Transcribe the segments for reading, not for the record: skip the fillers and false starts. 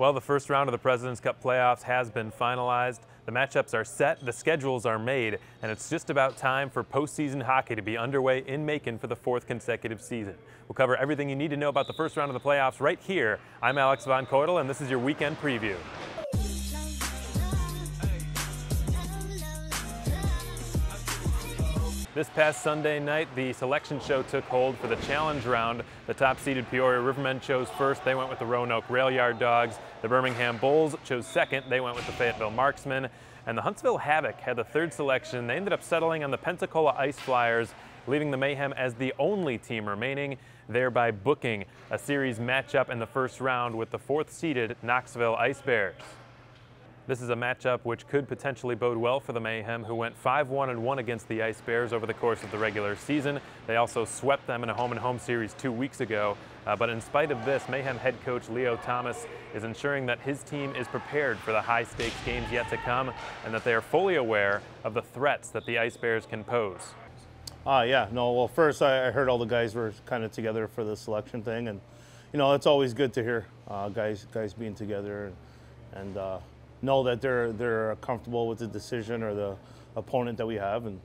Well, the first round of the President's Cup playoffs has been finalized. The matchups are set, the schedules are made, and it's just about time for postseason hockey to be underway in Macon for the fourth consecutive season. We'll cover everything you need to know about the first round of the playoffs right here. I'm Alex von Koital, and this is your weekend preview. This past Sunday night, the selection show took hold for the challenge round. The top-seeded Peoria Rivermen chose first. They went with the Roanoke Rail Yard Dogs. The Birmingham Bulls chose second. They went with the Fayetteville Marksmen. And the Huntsville Havoc had the third selection. They ended up settling on the Pensacola Ice Flyers, leaving the Mayhem as the only team remaining, thereby booking a series matchup in the first round with the fourth-seeded Knoxville Ice Bears. This is a matchup which could potentially bode well for the Mayhem, who went 5-1-1 against the Ice Bears over the course of the regular season. They also swept them in a home-and-home series 2 weeks ago. But in spite of this, Mayhem head coach Leo Thomas is ensuring that his team is prepared for the high-stakes games yet to come and that they are fully aware of the threats that the Ice Bears can pose. Well, first I heard all the guys were kind of together for the selection thing, and, you know, it's always good to hear guys being together and know that they're comfortable with the decision or the opponent that we have. And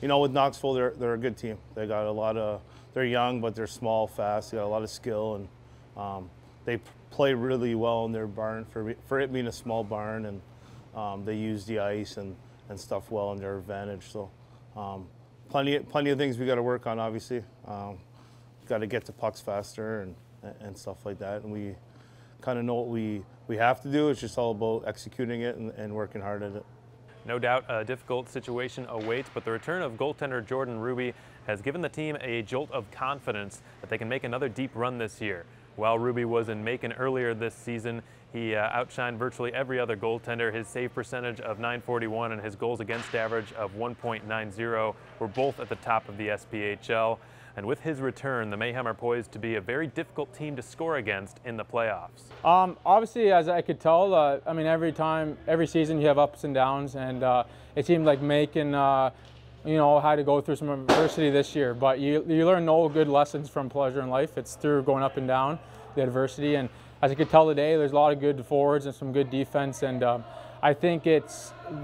you know, with Knoxville, they're a good team. They got a lot of, they're young, but they're small, fast. They got a lot of skill, and they play really well in their barn for it being a small barn, and they use the ice and stuff well in their advantage. So plenty of things we got to work on. Obviously, got to get to pucks faster and stuff like that. And we kind of know what we have to do. It's just all about executing it and working hard at it. No doubt a difficult situation awaits, but the return of goaltender Jordan Ruby has given the team a jolt of confidence that they can make another deep run this year. While Ruby was in Macon earlier this season, he outshined virtually every other goaltender. His save percentage of .941 and his goals against average of 1.90 were both at the top of the SPHL. And with his return, the Mayhem are poised to be a very difficult team to score against in the playoffs. Obviously, as I could tell, I mean, every season you have ups and downs, and it seemed like Macon, you know, had to go through some adversity this year. But you learn no good lessons from pleasure in life. It's through going up and down, the adversity. And as I could tell today, there's a lot of good forwards and some good defense. And I think it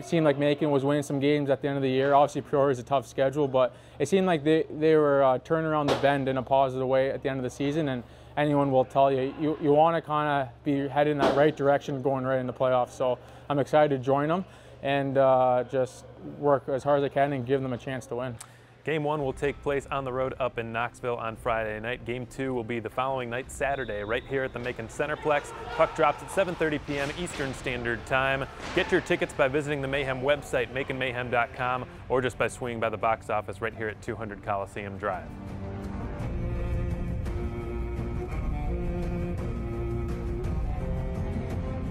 seemed like Macon was winning some games at the end of the year. Obviously, Peoria is a tough schedule, but it seemed like they were turning around the bend in a positive way at the end of the season. And anyone will tell you, you want to kind of be headed in that right direction going right into playoffs. So I'm excited to join them and just work as hard as I can and give them a chance to win. Game one will take place on the road up in Knoxville on Friday night. Game two will be the following night, Saturday, right here at the Macon Centerplex. Puck drops at 7:30 p.m. Eastern Standard Time. Get your tickets by visiting the Mayhem website, MaconMayhem.com, or just by swinging by the box office right here at 200 Coliseum Drive.